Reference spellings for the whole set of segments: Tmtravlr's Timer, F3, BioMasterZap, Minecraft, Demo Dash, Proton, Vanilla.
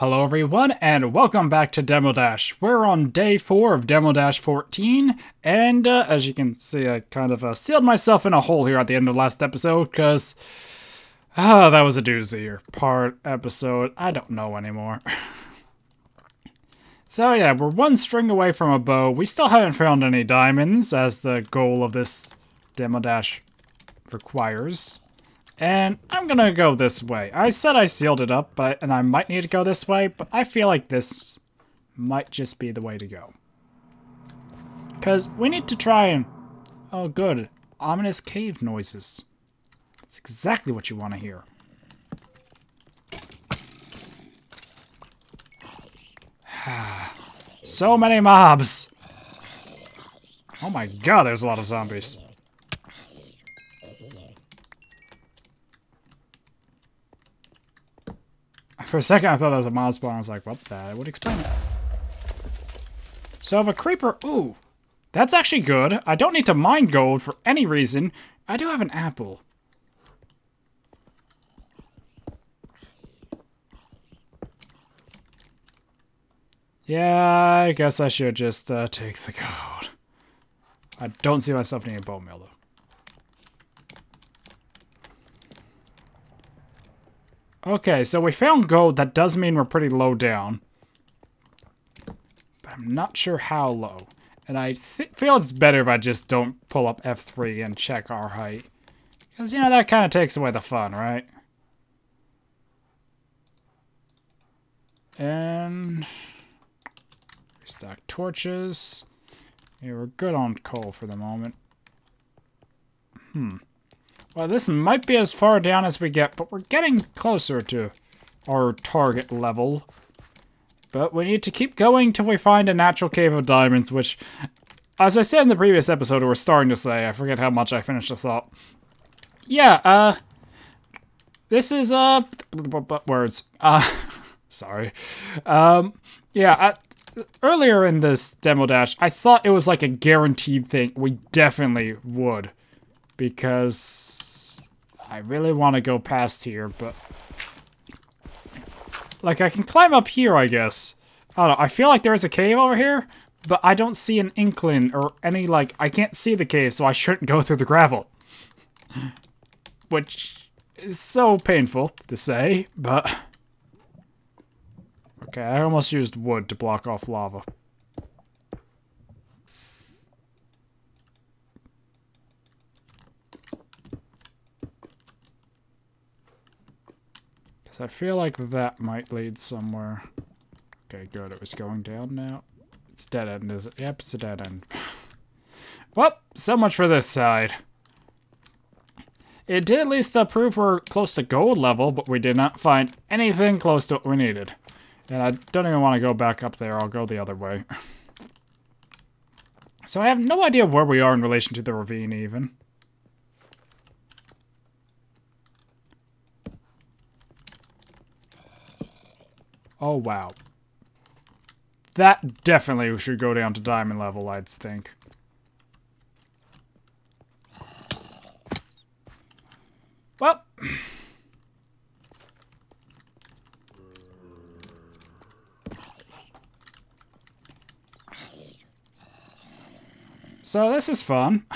Hello everyone and welcome back to Demo Dash. We're on day 4 of Demo Dash 14 and as you can see I kind of sealed myself in a hole here at the end of the last episode because that was a doozy or part episode. I don't know anymore. So yeah, we're one string away from a bow. We still haven't found any diamonds as the goal of this Demo Dash requires. And I'm gonna go this way. I said I sealed it up, and I might need to go this way, but I feel like this might just be the way to go. Because we need to try and... Oh good, ominous cave noises. That's exactly what you want to hear. So many mobs! Oh my god, there's a lot of zombies. For a second, I thought that was a mob spawn. I was like, what the? I would explain that. So, if a creeper... Ooh. That's actually good. I don't need to mine gold for any reason. I do have an apple. Yeah, I guess I should just take the gold. I don't see myself needing a bone meal, though. Okay, so we found gold. That does mean we're pretty low down. But I'm not sure how low. And I feel it's better if I just don't pull up F3 and check our height. Because, you know, that kind of takes away the fun, right? And... restock torches. Yeah, we're good on coal for the moment. Well, this might be as far down as we get, but we're getting closer to our target level. But we need to keep going till we find a natural cave of diamonds, which, as I said in the previous episode, we're starting to say, I forget how much I finished the thought. Yeah, this is, words. Sorry. Yeah, earlier in this Demo Dash, I thought it was like a guaranteed thing. We definitely would. Because I really want to go past here, but... like, I can climb up here, I guess. I don't know, I feel like there is a cave over here, but I don't see an inkling or any, like... I can't see the cave, so I shouldn't go through the gravel. Which is so painful to say, but... okay, I almost used wood to block off lava. I feel like that might lead somewhere. Okay, good. It was going down now. It's a dead end, is it? Yep, it's a dead end. Well, so much for this side. It did at least prove we're close to gold level, but we did not find anything close to what we needed. And I don't even want to go back up there. I'll go the other way. So I have no idea where we are in relation to the ravine, even. Oh, wow. That definitely should go down to diamond level, I'd think. Well. So, this is fun.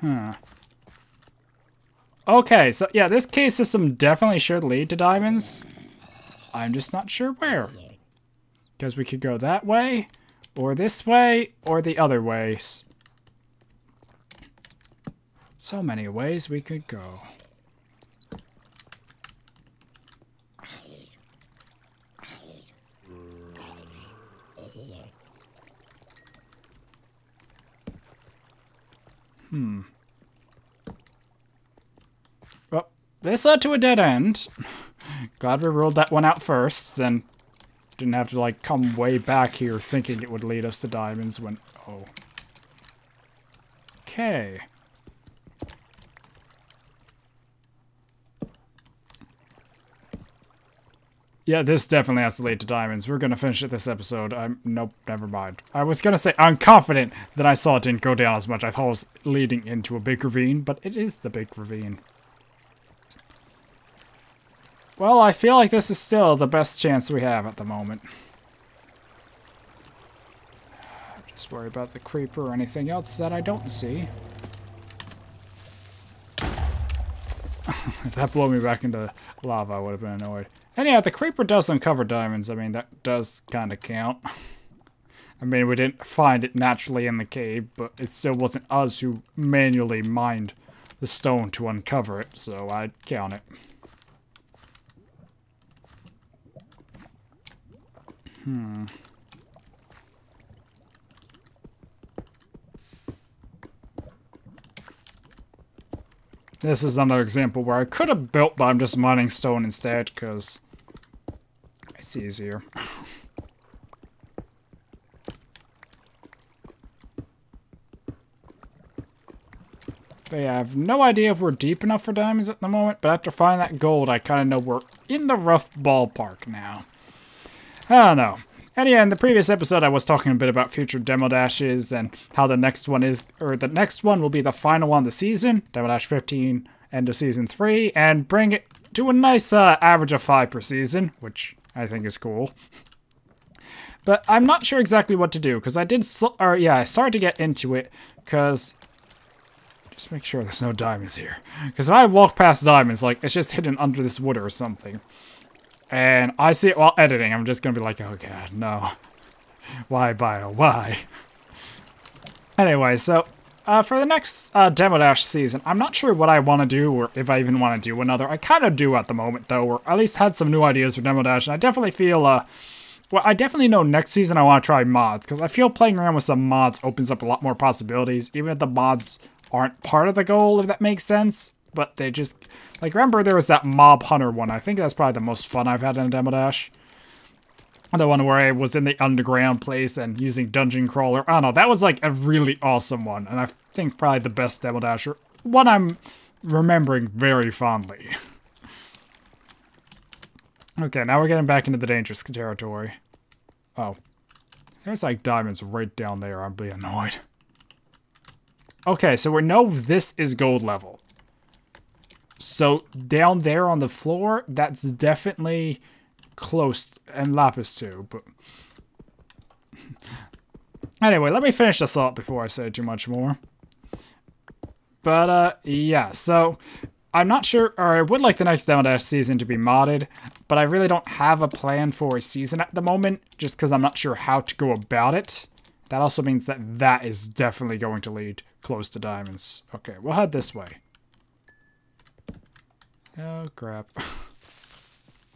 Huh. Okay, so yeah, this cave system definitely should lead to diamonds. I'm just not sure where. Because we could go that way, or this way, or the other ways. So many ways we could go. This led to a dead end. Glad we ruled that one out first, then didn't have to, like, come way back here thinking it would lead us to diamonds when... oh. Okay. Yeah, this definitely has to lead to diamonds. We're gonna finish it this episode. Nope, never mind. I was gonna say, I'm confident that I saw it didn't go down as much. I thought it was leading into a big ravine, but it is the big ravine. Well, I feel like this is still the best chance we have at the moment. Just worry about the creeper or anything else that I don't see. If that blew me back into lava, I would have been annoyed. And yeah, the creeper does uncover diamonds. I mean, that does kind of count. I mean, we didn't find it naturally in the cave, but it still wasn't us who manually mined the stone to uncover it, so I'd count it. This is another example where I could have built, but I'm just mining stone instead, because it's easier. But yeah, I have no idea if we're deep enough for diamonds at the moment, but after finding that gold, I kind of know we're in the rough ballpark now. I don't know. And yeah, in the previous episode, I was talking a bit about future Demo Dashes and how the next one is, or the next one will be the final one of the season, Demo Dash 15, end of Season 3, and bring it to a nice average of 5 per season, which I think is cool. But I'm not sure exactly what to do, because I did, I started to get into it, because... Just make sure there's no diamonds here. Because if I walk past diamonds, like, it's just hidden under this wood or something. And I see it while editing, I'm just going to be like, oh god, no. Why, Bio, why? Anyway, so, for the next Demo Dash season, I'm not sure what I want to do, or if I even want to do another. I kind of do at the moment, though, or at least had some new ideas for Demo Dash, and I definitely feel, well, I definitely know next season I want to try mods, because I feel playing around with some mods opens up a lot more possibilities, even if the mods aren't part of the goal, if that makes sense. But they just, like, remember there was that Mob Hunter one. I think that's probably the most fun I've had in a Demo Dash. The one where I was in the underground place and using Dungeon Crawler. I don't know, that was, like, a really awesome one. And I think probably the best Demo Dash, or one I'm remembering very fondly. Okay, now we're getting back into the dangerous territory. Oh. There's, like, diamonds right down there. I'm being annoyed. Okay, so we know this is gold level. So down there on the floor, that's definitely close and lapis too. But anyway, let me finish the thought before I say too much more. But yeah, so I'm not sure, or I would like the next Demo Dash season to be modded, but I really don't have a plan for a season at the moment, just because I'm not sure how to go about it. That also means that that is definitely going to lead close to diamonds. Okay, we'll head this way. Oh, crap.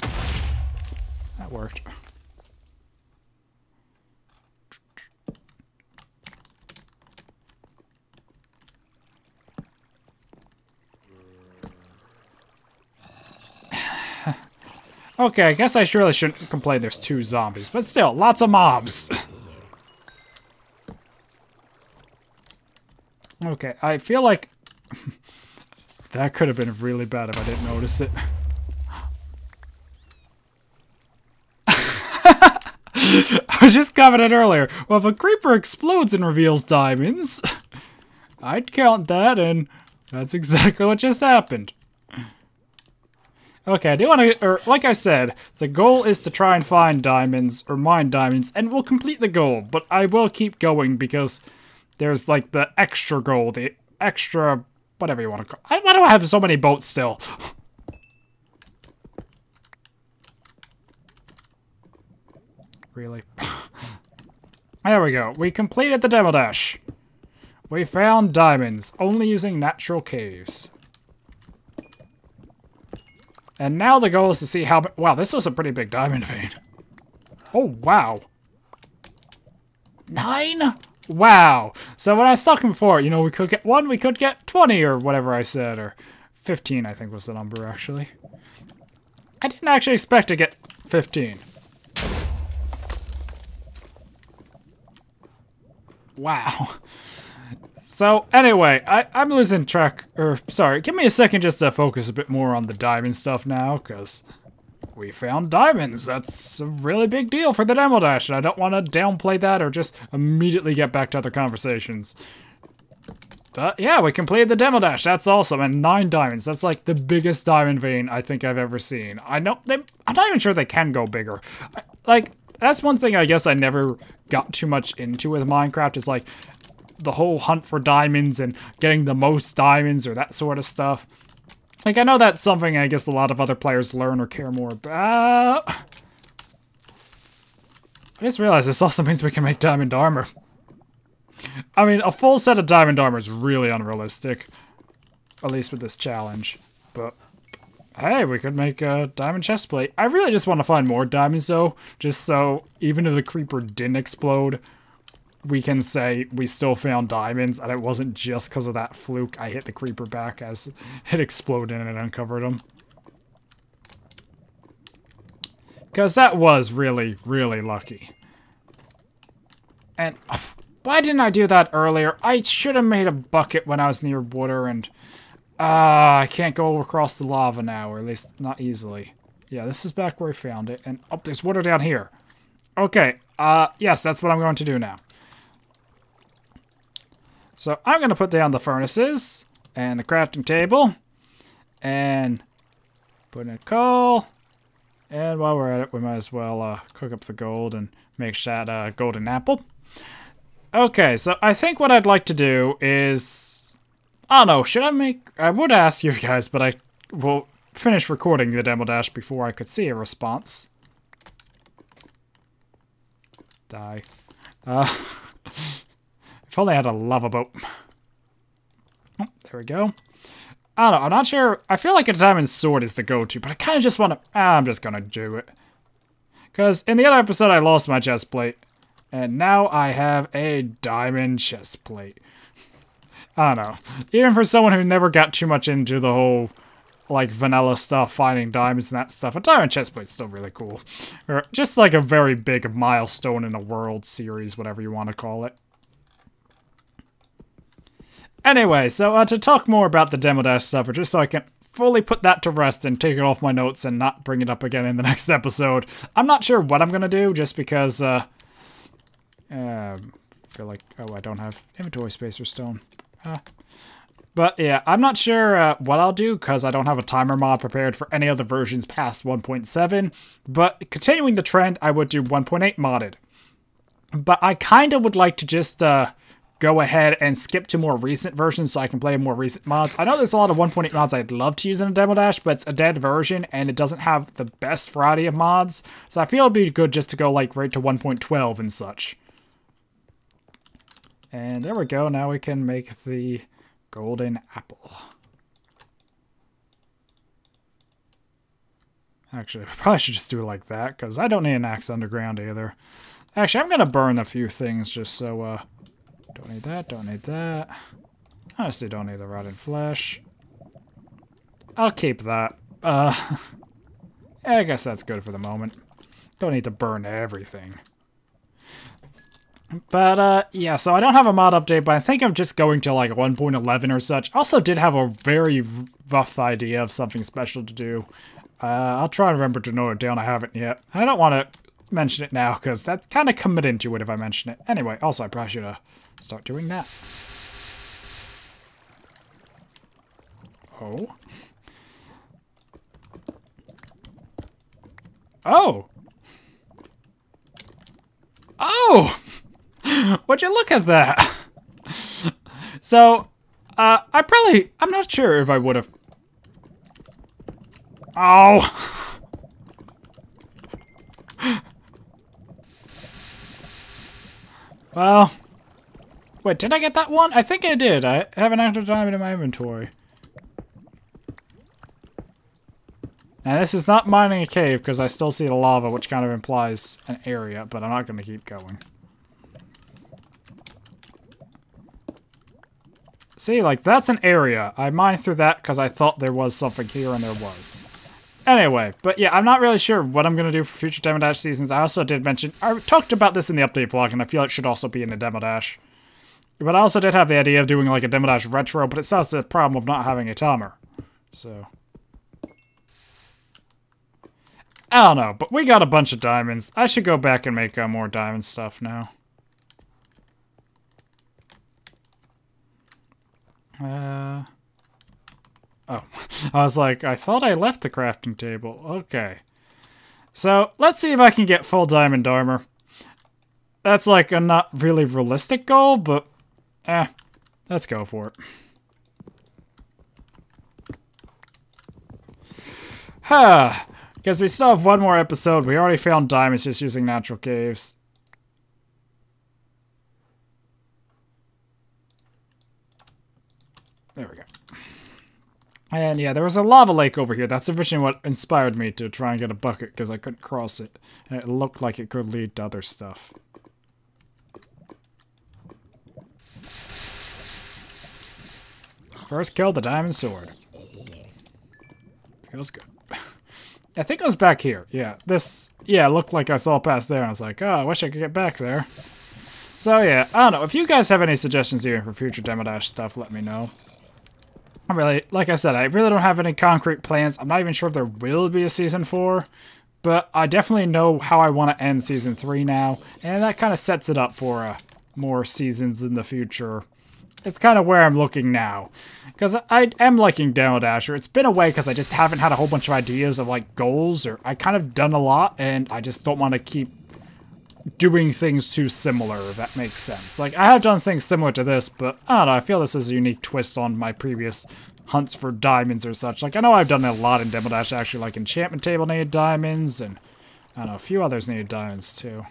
That worked. Okay, I guess I surely shouldn't complain there's 2 zombies, but still, lots of mobs. Okay, I feel like... That could have been really bad if I didn't notice it. I was just commented earlier, well, if a creeper explodes and reveals diamonds, I'd count that, and that's exactly what just happened. Okay, I do want to, or like I said, the goal is to try and find diamonds, or mine diamonds, and we'll complete the goal, but I will keep going because there's like the extra goal, the extra... Whatever you want to call it. Why do I have so many boats still? Really? There we go. We completed the Demo Dash. We found diamonds, only using natural caves. And now the goal is to see how... Wow, this was a pretty big diamond vein. Oh, wow. 9? Wow. So when I was talking before, you know, we could get 1, we could get 20 or whatever I said, or 15 I think was the number actually. I didn't actually expect to get 15. Wow. So anyway, I'm losing track, or sorry, give me a second just to focus a bit more on the diamond stuff now, because we found diamonds. That's a really big deal for the Demo Dash, and I don't want to downplay that or just immediately get back to other conversations. But yeah, we completed the Demo Dash. That's awesome. And 9 diamonds. That's like the biggest diamond vein I think I've ever seen. I'm not even sure they can go bigger. Like, that's one thing I guess I never got too much into with Minecraft. It's like the whole hunt for diamonds and getting the most diamonds or that sort of stuff. Like, I know that's something I guess a lot of other players learn or care more about. I just realized this also means we can make diamond armor. I mean, a full set of diamond armor is really unrealistic, at least with this challenge, but hey, we could make a diamond chest plate. I really just want to find more diamonds though, just so even if the creeper didn't explode, we can say we still found diamonds and it wasn't just because of that fluke I hit the creeper back as it exploded and it uncovered them. Because that was really, really lucky. And... why didn't I do that earlier? I should have made a bucket when I was near water and... I can't go across the lava now, or at least not easily. Yeah, this is back where I found it. And, oh, there's water down here. Okay, yes, that's what I'm going to do now. So, I'm going to put down the furnaces, and the crafting table, and put in a coal. And while we're at it, we might as well cook up the gold and make that golden apple. Okay, so I think what I'd like to do is, I don't know, should I make, I would ask you guys, but I will finish recording the Demo Dash before I could see a response. Die. If only I had a lava boat. Oh, there we go. I don't know, I'm not sure, I feel like a diamond sword is the go-to, but I kind of just want to, I'm just going to do it. Because in the other episode I lost my chest plate. And now I have a diamond chest plate. I don't know. Even for someone who never got too much into the whole, like, vanilla stuff, finding diamonds and that stuff, a diamond chest plate's still really cool. Or just like a very big milestone in a world series, whatever you want to call it. Anyway, so to talk more about the Demo Dash stuff, or just so I can fully put that to rest and take it off my notes and not bring it up again in the next episode, I'm not sure what I'm going to do, just because, I feel like, oh, I don't have inventory space or stone. But yeah, I'm not sure what I'll do because I don't have a timer mod prepared for any other versions past 1.7. But continuing the trend, I would do 1.8 modded. But I kind of would like to just go ahead and skip to more recent versions so I can play more recent mods. I know there's a lot of 1.8 mods I'd love to use in a Demo Dash, but it's a dead version and it doesn't have the best variety of mods. So I feel it'd be good just to go like right to 1.12 and such. And there we go, now we can make the golden apple. Actually, we probably should just do it like that, because I don't need an axe underground either. Actually, I'm going to burn a few things just so, don't need that, don't need that. Honestly, don't need the rotten flesh. I'll keep that. I guess that's good for the moment. Don't need to burn everything. But, yeah, so I don't have a mod update, but I think I'm just going to, like, 1.11 or such. Also did have a very rough idea of something special to do. I'll try and remember to note it down. I haven't yet. I don't want to mention it now, because that's kind of committed to it if I mention it. Anyway, also, I probably should start doing that. Oh. Oh! Oh! Would you look at that? So, I'm not sure if I would have. Oh. Well. Wait, did I get that one? I think I did. I have an extra diamond in my inventory. Now, this is not mining a cave because I still see the lava, which kind of implies an area, but I'm not going to keep going. See, like, that's an area. I mined through that because I thought there was something here, and there was. Anyway, but yeah, I'm not really sure what I'm going to do for future Demo Dash seasons. I also did mention... I talked about this in the update vlog, and I feel it should also be in the Demo Dash. But I also did have the idea of doing, like, a Demo Dash retro, but it solves the problem of not having a timer. So... I don't know, but we got a bunch of diamonds. I should go back and make more diamond stuff now. Oh, I was like, I thought I left the crafting table. Okay. So let's see if I can get full diamond armor. That's like a not really realistic goal, but eh, let's go for it. Huh. Because we still have one more episode. We already found diamonds just using natural caves. There we go. And yeah, there was a lava lake over here. That's originally what inspired me to try and get a bucket because I couldn't cross it. And it looked like it could lead to other stuff. First kill the diamond sword. Feels good. I think I was back here. Yeah, this, yeah, it looked like I saw past there. And I was like, oh, I wish I could get back there. So yeah, I don't know. If you guys have any suggestions here for future Demo Dash stuff, let me know. I'm really, like I said, I really don't have any concrete plans. I'm not even sure if there will be a season 4, but I definitely know how I want to end season 3 now, and that kind of sets it up for more seasons in the future. It's kind of where I'm looking now, because I am liking Demo Dash. It's been a way because I just haven't had a whole bunch of ideas of like goals, or I kind of done a lot, and I just don't want to keep doing things too similar, if that makes sense. Like, I have done things similar to this, but I don't know, I feel this is a unique twist on my previous hunts for diamonds or such. Like, I know I've done a lot in Demo Dash, actually. Like, Enchantment Table needed diamonds, and I don't know, a few others needed diamonds, too.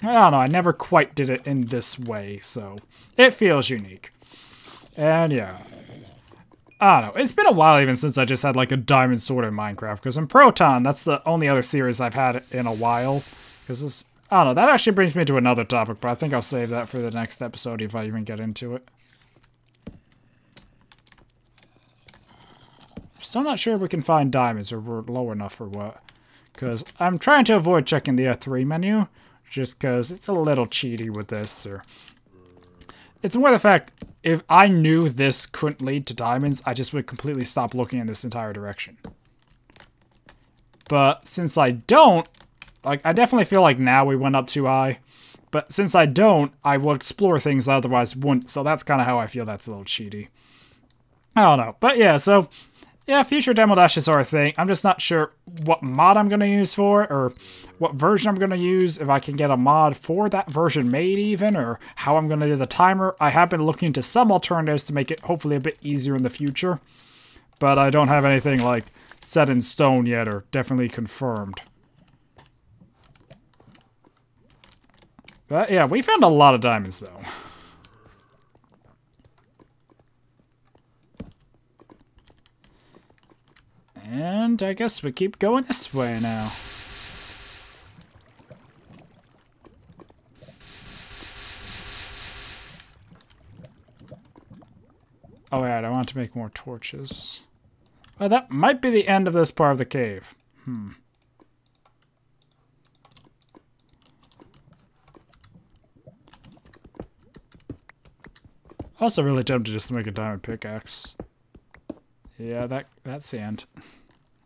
I don't know, I never quite did it in this way, so it feels unique. And, yeah. I don't know, it's been a while even since I just had like a diamond sword in Minecraft, because in Proton, that's the only other series I've had in a while. Because this, I don't know, that actually brings me to another topic, but I think I'll save that for the next episode if I even get into it. I'm still not sure if we can find diamonds or we're low enough or what. Because I'm trying to avoid checking the F3 menu, just because it's a little cheaty with this, or... It's more the fact, if I knew this couldn't lead to diamonds, I just would completely stop looking in this entire direction. But since I don't, like, I definitely feel like now we went up too high. But since I don't, I will explore things I otherwise wouldn't. So that's kind of how I feel that's a little cheaty. I don't know. But yeah, so, yeah, future Demo Dashes are a thing. I'm just not sure what mod I'm going to use for it, or what version I'm going to use, if I can get a mod for that version made even, or how I'm going to do the timer. I have been looking into some alternatives to make it hopefully a bit easier in the future, but I don't have anything like set in stone yet or definitely confirmed. But yeah, we found a lot of diamonds though. And I guess we keep going this way now. Oh, yeah, I want to make more torches. Well, that might be the end of this part of the cave. Hmm. Also really tempted just to make a diamond pickaxe. Yeah, that's the end.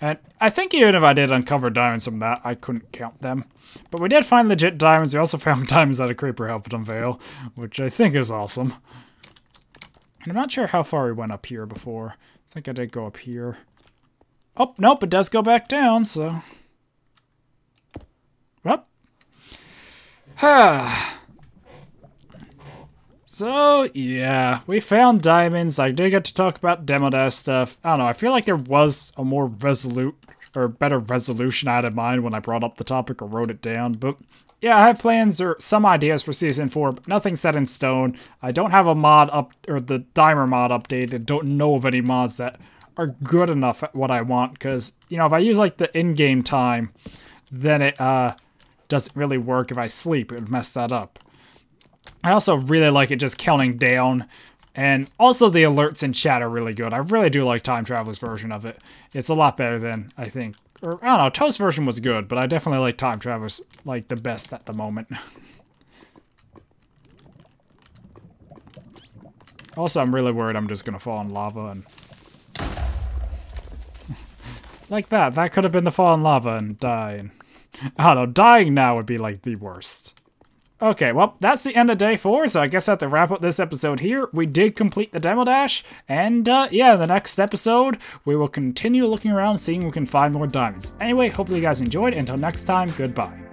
And I think even if I did uncover diamonds from that, I couldn't count them. But we did find legit diamonds. We also found diamonds that a creeper helped unveil, which I think is awesome. And I'm not sure how far we went up here before. I think I did go up here. Oh, nope, it does go back down, so... Well. So, yeah, we found diamonds. I did get to talk about Demo Dash stuff. I don't know, I feel like there was a more resolute, or better resolution I had in mind when I brought up the topic or wrote it down, but... Yeah, I have plans or some ideas for Season 4, but nothing set in stone. I don't have a mod up, or the Dimer mod updated. Don't know of any mods that are good enough at what I want, because, you know, if I use, like, the in-game time, then it doesn't really work. If I sleep, it would mess that up. I also really like it just counting down, and also the alerts in chat are really good. I really do like Time Traveler's version of it. It's a lot better than, I think. Or, I don't know, Toast version was good, but I definitely like Time Traveler's like the best at the moment. Also, I'm really worried I'm just gonna fall in lava and like that could have been the fall in lava and dying. I don't know, dying now would be like the worst. Okay, well, that's the end of day 4, so I guess I have to wrap up this episode here. We did complete the Demo Dash, and yeah, the next episode, we will continue looking around, seeing if we can find more diamonds. Anyway, hopefully you guys enjoyed. Until next time, goodbye.